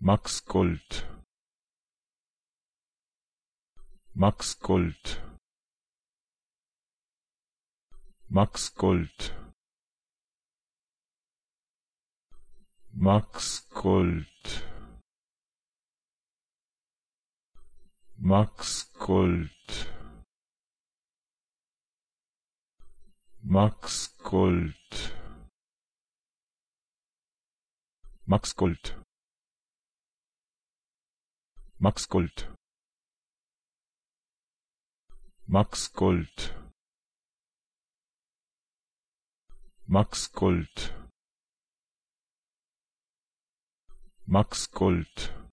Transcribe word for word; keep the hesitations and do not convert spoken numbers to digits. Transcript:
Max Goldt. Max Goldt. Max Goldt. Max Goldt. Max Goldt. Max Goldt. Max Goldt. Max Goldt. Max Goldt. Max Goldt. Max Goldt.